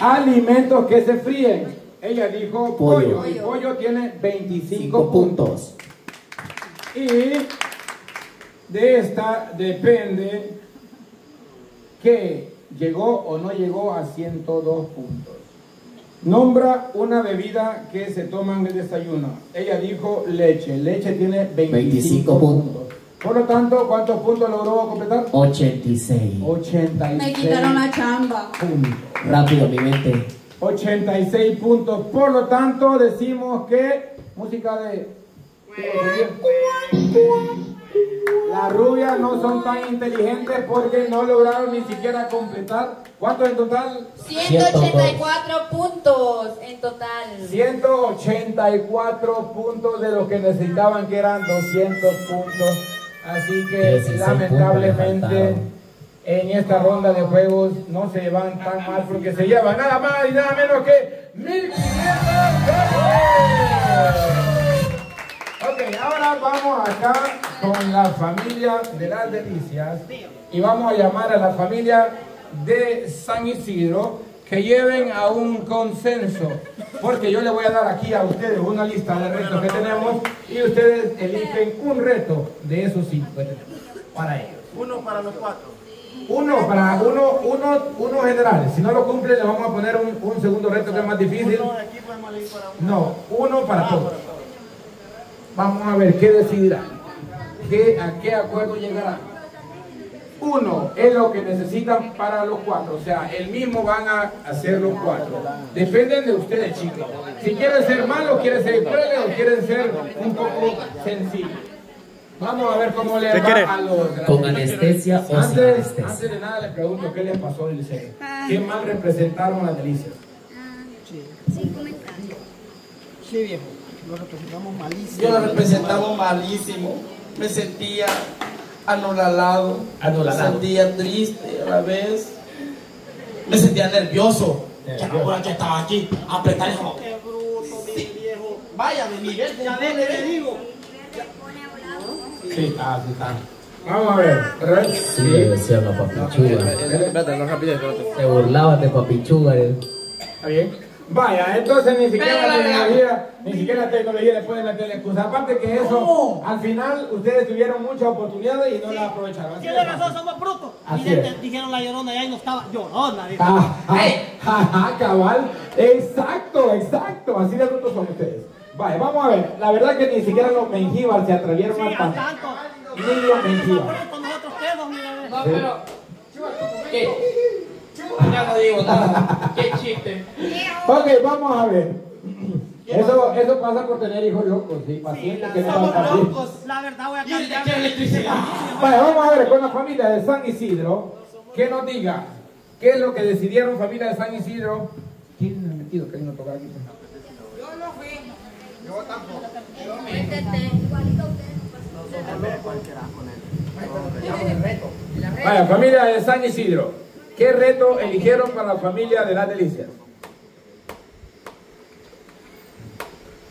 Alimentos que se fríen. Ella dijo pollo. Y pollo tiene 25 puntos. Y de esta depende que llegó o no llegó a 102 puntos. Nombra una bebida que se toma en el desayuno. Ella dijo leche. Leche tiene 25 puntos. Por lo tanto, ¿cuántos puntos logró completar? 86. 86. Me quitaron la chamba. Puntos. Rápido, mi mente. 86 puntos. Por lo tanto, decimos que... Música de... Las rubias no son tan inteligentes porque no lograron ni siquiera completar. ¿Cuánto en total? 184 puntos en total. 184 puntos de los que necesitaban, que eran 200 puntos. Así que lamentablemente en esta ronda de juegos no se llevan tan mal, porque se llevan nada más y nada menos que 1500 pesos. Ok, ahora vamos acá con la familia de Las Delicias y vamos a llamar a la familia de San Isidro que lleven a un consenso, porque yo le voy a dar aquí a ustedes una lista de retos que tenemos y ustedes eligen un reto de esos 5 para ellos. Uno para los 4. Uno general. Si no lo cumple, le vamos a poner un segundo reto que es más difícil. No, uno para todos. Vamos a ver qué decidirán, a qué acuerdo llegarán. Uno es lo que necesitan para los 4, o sea, el mismo van a hacer los 4. Dependen de ustedes, chicos. Si quieren ser malos, quieren ser crueles o quieren ser un poco sencillos. Vamos a ver cómo le va a los grandes. Con anestesia o sin anestesia. Antes de nada les pregunto qué les pasó en el serio. ¿Qué mal representaron Las Delicias? Sin comentarios. Sí, viejo. Lo representamos malísimo. Yo lo representamos malísimo. Me sentía anonadado. Me sentía triste a la vez. Me sentía nervioso. Ya no, yo estaba aquí a apretar el jabón. Qué bruto, mi viejo. Vaya, mi Miguel, ya le digo. Sí, está, sí está. Vamos a ver. Sí, decía la papichuga. Espérate, no rapidez. Se burlaba de papichuga. Está bien. Vaya, entonces ni siquiera la tecnología, le pueden meter la excusa. Aparte que eso, al final ustedes tuvieron muchas oportunidades y no las aprovecharon. Tiene razón, somos brutos. Y dijeron la llorona y ahí no estaba llorona. Cabal. Exacto. Así de brutos son ustedes. Vaya, vamos a ver. La verdad que ni siquiera los mengíbar se atrevieron a pasar. Ni los mengíbar. No, pero... Ya no digo nada. Qué chiste. Ok, vamos a ver. Eso pasa por tener hijos locos, ¿sí? Pacientes que no estamos locos. La verdad voy a cambiar electricidad. Vale, vamos a ver con la familia de San Isidro que nos diga qué es lo que decidieron familia de San Isidro. ¿Quién ha metido que no tocar aquí? Yo no fui. Yo tampoco. Yo me intenté. Igualito a usted. Vaya, familia de San Isidro. ¿Qué reto eligieron para la familia de Las Delicias?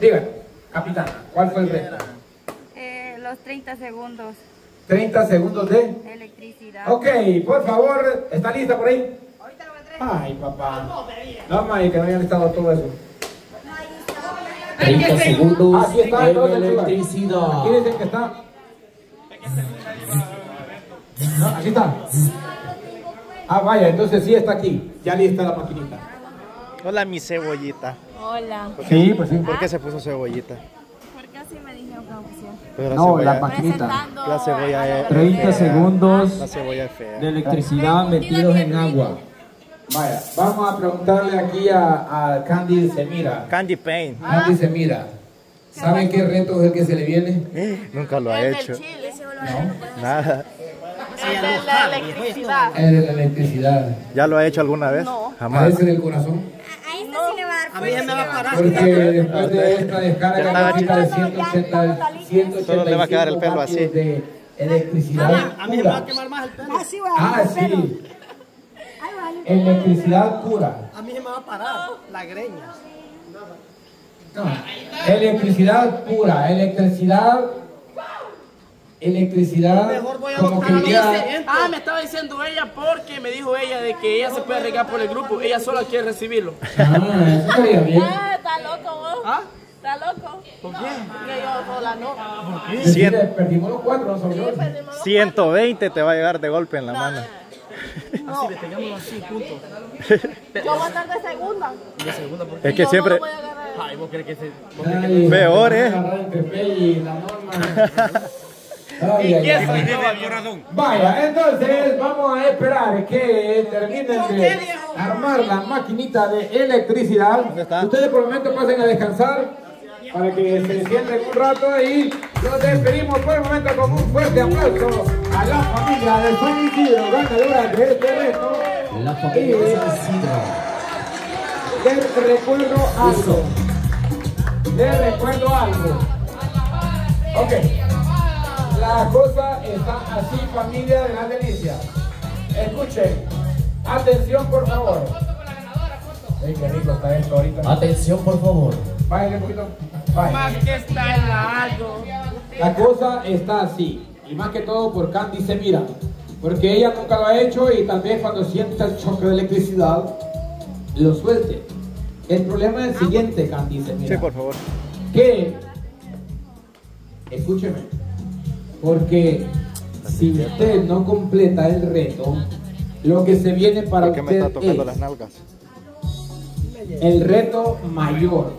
Digan, capitana, ¿cuál fue el reto? Los 30 segundos. ¿30 segundos de? Electricidad. Ok, por favor, ¿está lista por ahí? Ahorita lo voy a traer. Ay, papá. No, May, que no hayan listado todo eso. 30 segundos. Así está, entonces, electricidad. Aquí dicen que está. No, aquí está. Ah, vaya, entonces sí está aquí. Ya lista la maquinita. Hola, mi cebollita. Hola. Sí, pues sí. ¿Por qué se puso cebollita? Porque así me dijeron que la no, la maquinita. La cebolla es 30 fea. Segundos la cebolla es fea. De electricidad metidos en agua. Vaya, vamos a preguntarle aquí a Candy Semira. Candy Payne. Candy Semira. ¿Saben qué reto es el que se le viene? Nunca lo ha hecho. Chile, no, nada. Es de la electricidad. ¿Ya lo ha hecho alguna vez? No. Jamás. ¿Es en el corazón? A esta sí le va a dar. A mí ya me va a parar. Porque después de esta descarga de 180, solo le va a quedar el pelo así. De electricidad. A mí me va a quemar más el pelo. Así va. Ah, sí. Electricidad pura. A mí me va a parar la greña. No. Electricidad pura. Electricidad electricidad. Mejor voy a buscar ya... Ah, me estaba diciendo ella porque me dijo ella de que ella se puede arriesgar por el grupo. Ella sola quiere recibirlo. Ah, eso estaría bien. Ah, está loco vos. ¿Ah? ¿Está loco? ¿Por qué? Porque yo sola no. ¿Por qué? 100. Perdimos los cuatro, ¿no? Sí, perdimos los 120 cuatro. Te va a llegar de golpe en la mano. No. Así, detengámoslo así, punto. Yo voy a estar de segunda. ¿De segunda por qué? Es que yo siempre... No. Ay, vos crees que se... Peor, ¿eh? Vaya, entonces vamos a esperar que terminen de armar la maquinita de electricidad. Ustedes por el momento pasen a descansar para que se sienten un rato y nos despedimos por el momento con un fuerte aplauso a la familia de San Isidro, ganadora de este reto. La familia de San Isidro. Les recuerdo algo. Ok. La cosa está así, familia de Las Delicias. Escuchen. Atención, por favor. Ey, qué rico está esto ahorita. Atención, por favor. Bájenle un poquito. Más que está en largo. La cosa está así. Y más que todo por Candy Semira. Porque ella nunca lo ha hecho y tal vez cuando sienta el choque de electricidad, lo suelte. El problema es el siguiente, Candy Semira. Sí, por favor. Que, escúcheme, porque si usted no completa el reto, lo que se viene para usted me está tocando es las nalgas. El reto mayor,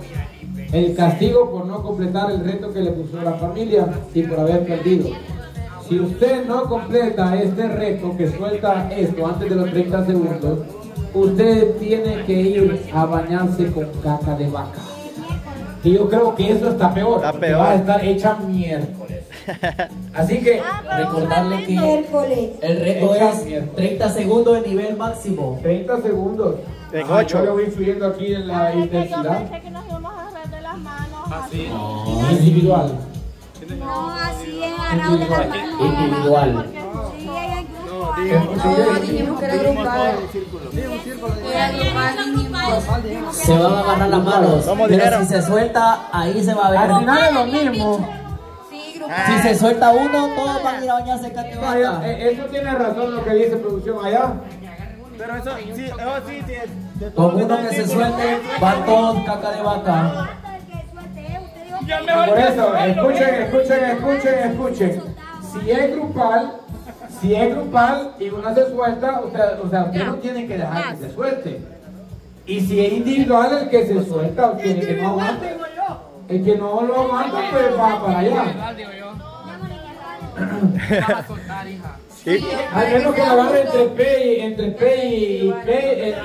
el castigo por no completar el reto que le puso la familia y por haber perdido. Si usted no completa este reto, que suelta esto antes de los 30 segundos, usted tiene que ir a bañarse con caca de vaca. Y yo creo que eso está peor. Está peor. Va a estar hecha miércoles. Así que recordarle que miércoles. El reto es miércoles. 30 segundos de nivel máximo. 30 segundos. Tengo 8. Yo lo voy influyendo aquí en la intensidad. Yo pensé que nos íbamos a agarrar de las manos. Así. No. Individual. No, así es, agarrado de las manos. Individual. No, dijimos que era grupal. Se van a agarrar las manos. Pero si se suelta, ahí se va a ver. Al final es lo mismo. Si se suelta uno, todos van a ir a bañarse catevaca. Eso tiene razón lo que dice producción allá. Pero eso sí, con uno que se suelte, van todos caca de vaca. Por eso, escuchen. Si es grupal y uno se suelta, o sea, usted no tiene que dejar que se suelte. Y si es individual, el que se suelta, el que no lo aguanta, pues va para allá. Al menos que agarre entre P y P.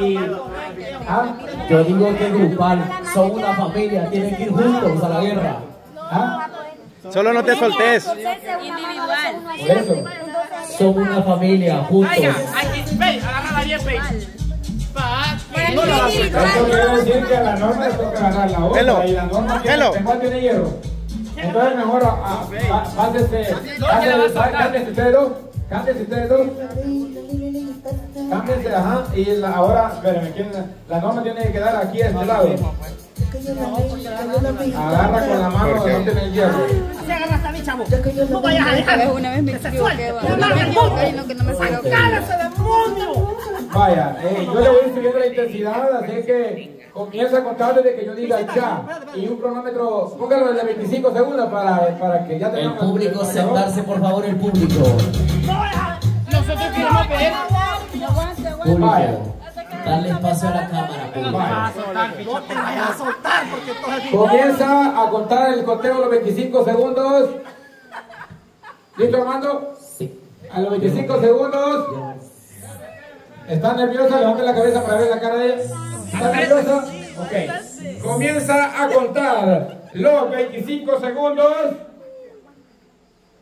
Yo digo que es grupal, son una familia, tienen que ir juntos a la guerra. Solo no te soltes. Individual. Son una familia, juntos. Ve, agárrala bien, ve. No la vas a soltar. Eso quiere decir que a la norma le toca agarrar la otra. Y la norma tiene hierro. Entonces mejor cándese, ajá. Y ahora, espérame, la norma tiene que quedar aquí a este lado. Agarra con la mano donde tiene el hierro. Se agarra hasta mi chavo. No vayas a dejar. Una vez me equivoqué. Vaya, yo le voy subiendo la intensidad, así que comienza a contar desde que yo diga ya. Y un cronómetro, póngalo desde 25 segundos para que ya tengamos. El público, sentarse por favor, el público. Nosotros queremos pedir. Público. Dale espacio a la cámara. No te vayas a soltar porque todavía... Comienza a contar el conteo a los 25 segundos. ¿Listo, Armando? Sí. A los 25 segundos. ¿Estás nerviosa? Levanta la cabeza para ver la cara de ella. ¿Estás nerviosa? Ok. Comienza a contar los 25 segundos.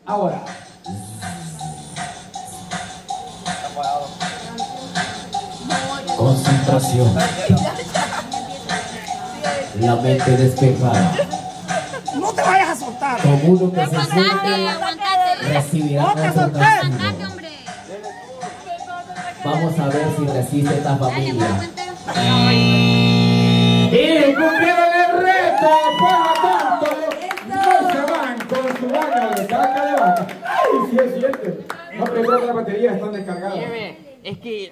Ahora. Concentración. La mente despejada. No te vayas a soltar. Con uno que se suelte, recibirá otro castigo. Vamos a ver si resiste esta familia. Y cumplieron el reto. Por lo tanto, no se van con su baño de caca de vaca. Sí, es cierto. No, pero creo que las baterías están descargadas. Es que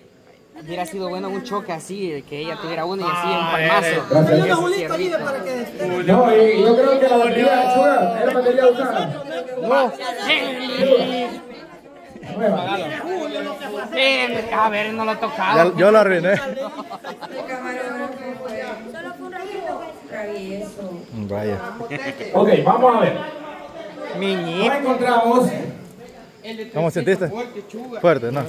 hubiera sido bueno un choque así, que ella tuviera uno y así en palmazo. Hay una bolita ahí para que descargue. No, y yo creo que la batería chula, es la batería usada. No. A ver, no lo tocaba. Yo lo arruiné. Solo fue un ratito. Travieso. Vaya. Ok, vamos a ver. Nos encontramos. ¿Cómo sentiste? Fuerte, ¿no?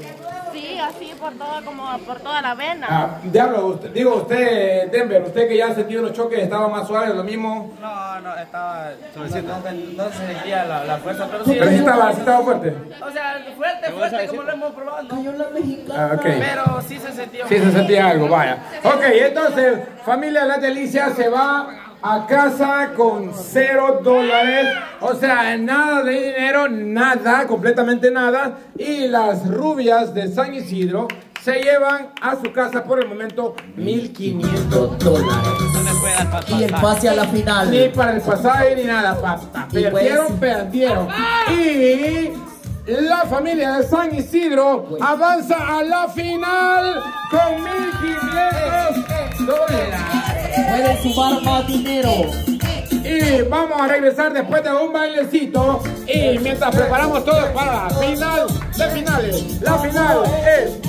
Sí, así por todo, como por toda la vena. Ah, diablo, usted, digo usted, Denver, usted que ya ha sentido los choques, ¿estaba más suave, lo mismo? No, no, estaba suavecito. No se sentía la fuerza, pero sí. Pero sí estaba fuerte. O sea, fuerte, como lo hemos probado, ¿no? Yo la mexicana. Ah, okay. Pero sí se sentía. Sí se sentía algo, vaya. Ok, entonces, familia Las Delicias se va a casa con $0, o sea, nada de dinero, nada, completamente nada. Y las rubias de San Isidro se llevan a su casa por el momento $1,500. Y el pase a la final. Ni para el pasaje ni nada, papá. Perdieron. Y la familia de San Isidro avanza a la final con $1,500. Pueden sumar más dinero. Y vamos a regresar después de un bailecito. Y mientras preparamos todo para la final de finales. La final es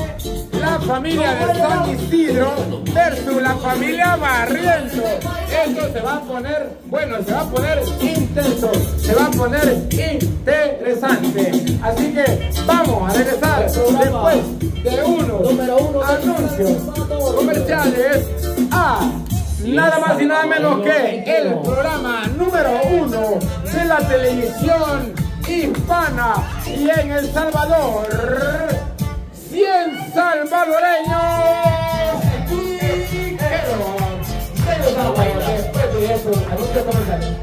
la familia de San Isidro versus la familia Barrientos. Esto se va a poner, bueno, se va a poner intenso. Se va a poner interesante. Así que vamos a regresar después de unos anuncios comerciales a... Nada más y nada menos que el programa número 1 de la televisión hispana y en El Salvador, 100 salvadoreños y...